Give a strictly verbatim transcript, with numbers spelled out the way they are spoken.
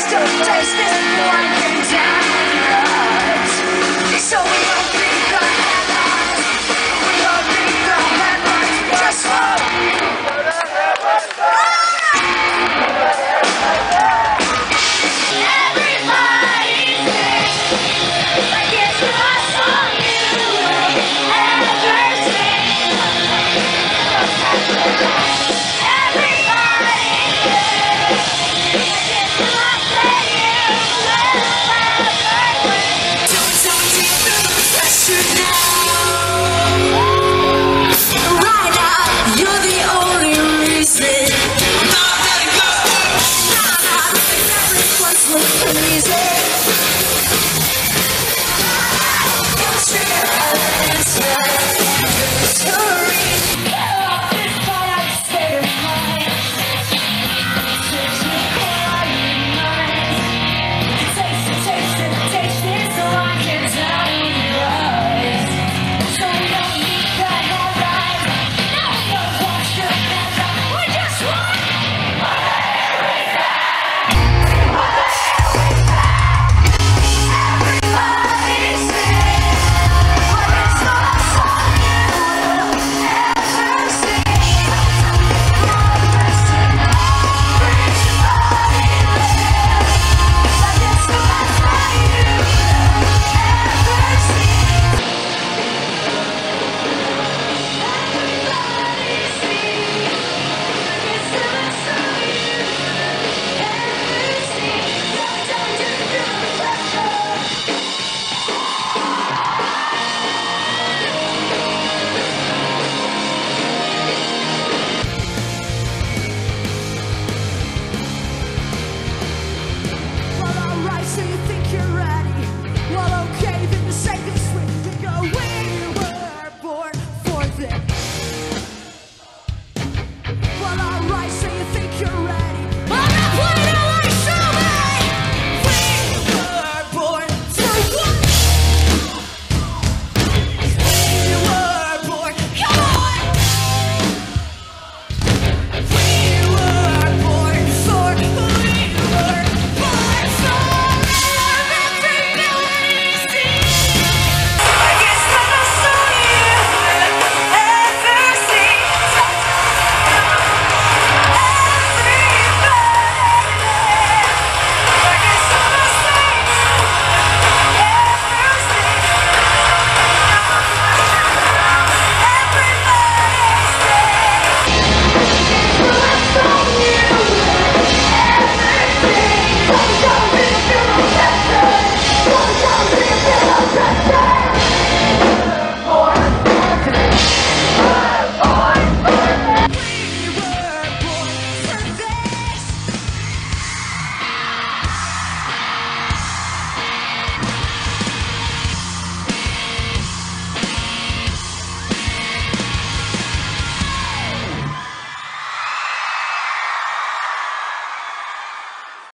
still taste this warmth and time.